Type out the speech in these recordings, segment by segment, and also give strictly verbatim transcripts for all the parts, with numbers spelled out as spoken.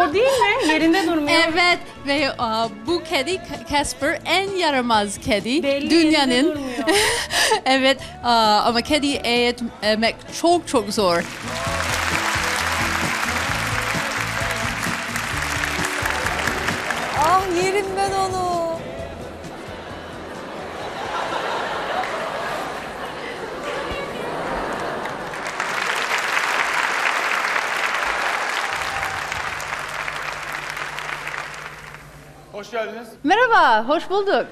o değil mi? Yerinde durmuyor. Evet ve a, bu kedi Casper en yaramaz kedi belli dünyanın. Evet a, ama kedi eğitmek çok çok zor. Ah yerim ben onu. Hoş geldiniz. Merhaba, hoş bulduk.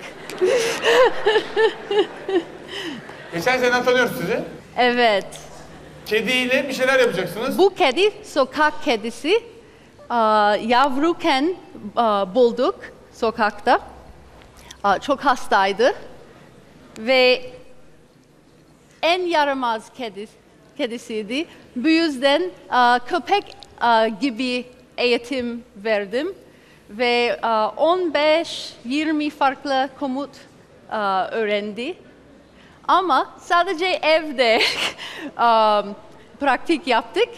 Geçen seneden tanıyoruz sizi. Evet. Kediyle bir şeyler yapacaksınız. Bu kedi sokak kedisi. Yavruken bulduk sokakta. Çok hastaydı. Ve en yaramaz kedisi, kedisiydi. Bu yüzden köpek gibi eğitim verdim. Ve on beş yirmi farklı komut öğrendi. Ama sadece evde pratik yaptık.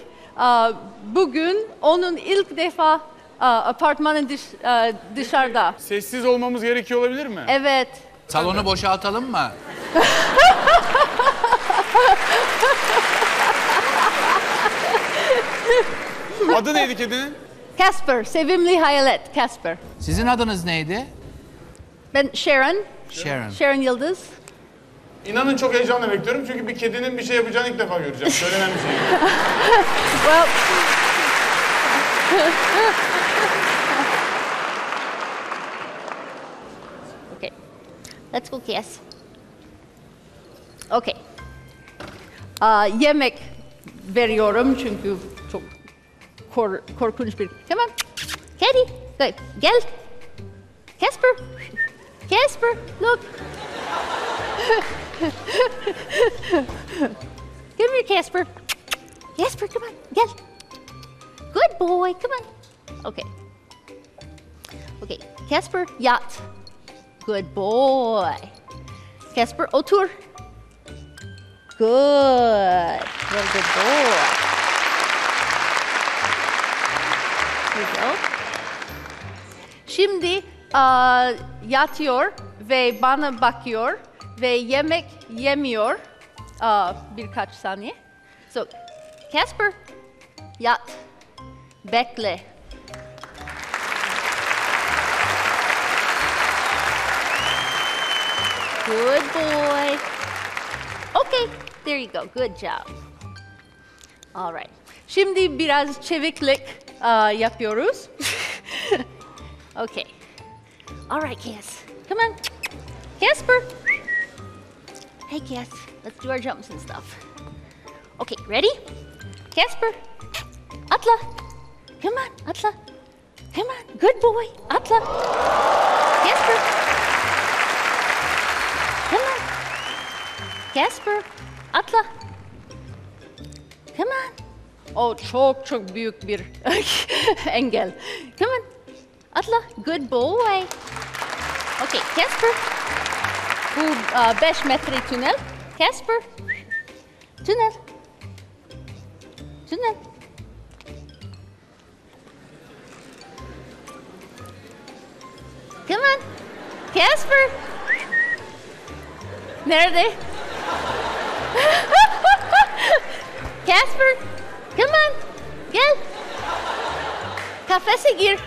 Bugün onun ilk defa apartmanın dış, dışarıda. Sessiz olmamız gerekiyor olabilir mi? Evet. Salonu boşaltalım mı? Adı neydi kedinin? Casper, sevimli hayalet Casper. Sizin adınız neydi? Ben Sharon. Sharon. Sharon Yıldız. İnanın çok heyecanla bekliyorum çünkü bir kedinin bir şey yapacağını ilk defa göreceğim. Söylenen bir şey. Well... Okay. Let's go, yes. Okay. Uh, yemek veriyorum çünkü çok Kor, korkunç bir... Come on. Kedi. Gel. Casper. Casper. Look. Come here, Casper. Casper, come on. Gel. Good boy. Come on. Okay. Okay. Casper, yat. Good boy. Casper, otur. Good. Very good boy. Şimdi uh, yatıyor ve bana bakıyor ve yemek yemiyor uh, birkaç saniye. So, Casper, yat, bekle. Good boy. Okay, there you go. Good job. All right. Şimdi biraz çeviklik uh, yapıyoruz. Okay. All right, Cass. Come on. Casper. Hey, Cass. Let's do our jumps and stuff. Okay, ready? Casper. Atla. Come on, Atla. Come on. Good boy. Atla. Casper. Come on. Casper. Atla. Come on. Oh, çok çok büyük bir engel. Come on. Atla, good boy. Okay, Casper. Bu uh, beş metre tünel. Casper. Tünel. Tünel. Come on. Casper. Nerede? Casper. Come on. Gel. Kafese gir.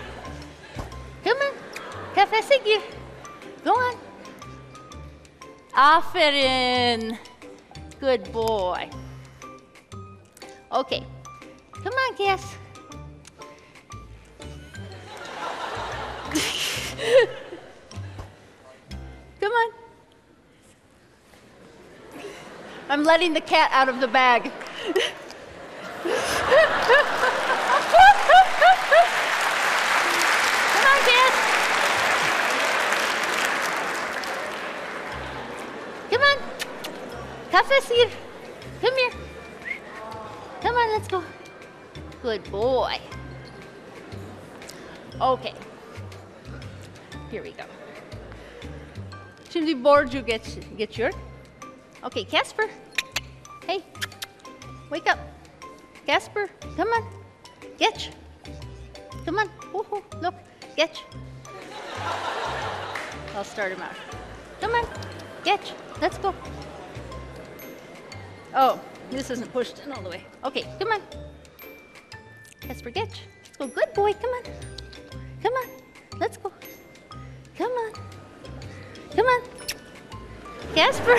Come on, kafese gir. Go on. Aferin. Good boy. Okay. Come on, Cass. Come on. I'm letting the cat out of the bag. Kafesir. Come here. Come on, let's go. Good boy. Okay. Here we go. Şimdi borcu geç, geçiyor. Okay, Casper. Hey. Wake up. Casper, come on. Geç. Come on. Oh, oh, look. Geç. I'll start him out. Come on. Geç. Let's go. Oh, this isn't pushed in all the way. Okay, come on. Casper, geç. Oh, good boy. Come on. Come on. Let's go. Come on. Come on. Casper.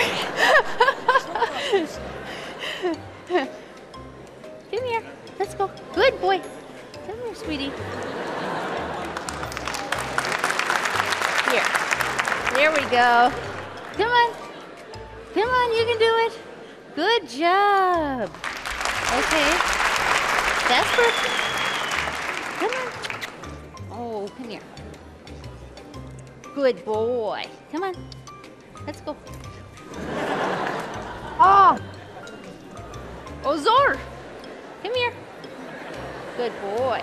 Come here. Let's go. Good boy. Come here, sweetie. Here. There we go. Come on. Come on, you can do it. Good job. Okay. Casper. Come on. Oh, come here. Good boy. Come on. Let's go. Oh. Oh, Zor. Come here. Good boy.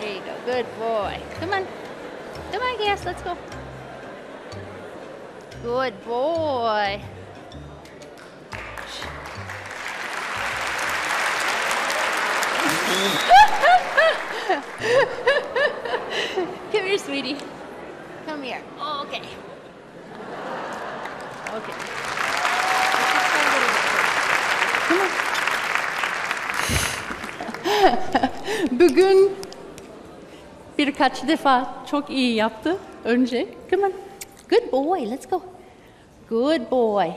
There you go. Good boy. Come on. Come on, Gas. Let's go. Good boy. Come here, sweetie. Come here. Oh, okay. Okay. Come on. Bugün birkaç defa çok iyi yaptı. Önce. Come on. Good boy. Let's go. Good boy.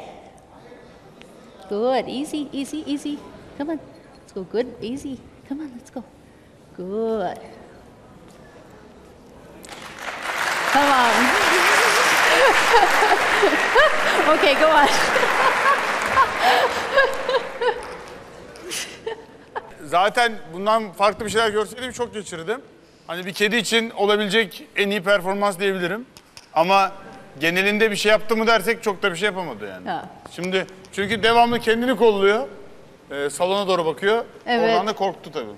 Good. Easy, easy, easy. Come on. Let's go. Good. Easy. Come on. Let's go. Good. Tamam. Okay, go on. Zaten bundan farklı bir şeyler görseydim çok geçirdim. Hani bir kedi için olabilecek en iyi performans diyebilirim. Ama genelinde bir şey yaptı mı dersek çok da bir şey yapamadı yani. Ha. Şimdi çünkü devamlı kendini kolluyor. E, salona doğru bakıyor. Evet. Oradan da korktu tabii.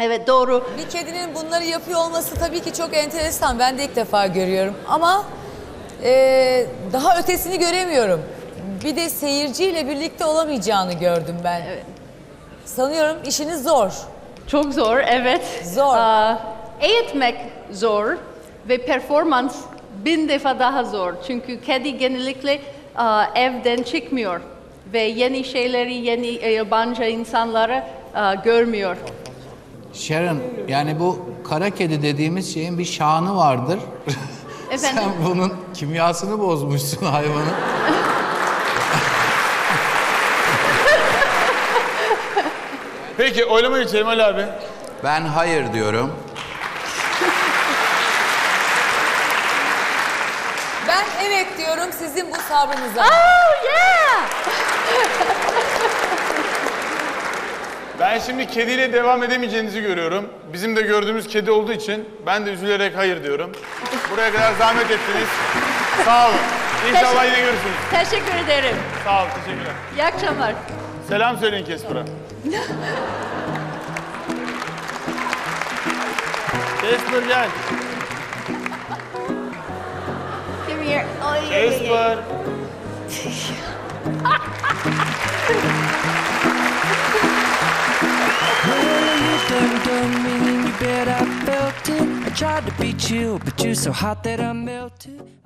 Evet, doğru. Bir kedinin bunları yapıyor olması tabii ki çok enteresan. Ben de ilk defa görüyorum ama e, daha ötesini göremiyorum. Bir de seyirciyle birlikte olamayacağını gördüm ben. Evet. Sanıyorum işiniz zor. Çok zor, evet. Zor. Aa, eğitmek zor ve performans bin defa daha zor. Çünkü kedi genellikle aa, evden çıkmıyor ve yeni şeyleri, yeni yabancı insanları aa, görmüyor. Sharon, yani bu kara kedi dediğimiz şeyin bir şanı vardır. Sen bunun kimyasını bozmuşsun hayvanın. Peki, oylamayı Cemal abi. Ben hayır diyorum. Ben evet diyorum sizin bu sabrınıza. Oh yeah! Ben şimdi kediyle devam edemeyeceğinizi görüyorum. Bizim de gördüğümüz kedi olduğu için ben de üzülerek hayır diyorum. Buraya kadar zahmet ettiniz. Sağ olun. İnşallah yine görürsünüz. Teşekkür ederim. Sağ olun, teşekkürler. İyi akşamlar. Selam söyleyin Casper'a. Casper gel. Come here. Oh, yeah, Casper. I tried to beat you, but you're so hot that I melted.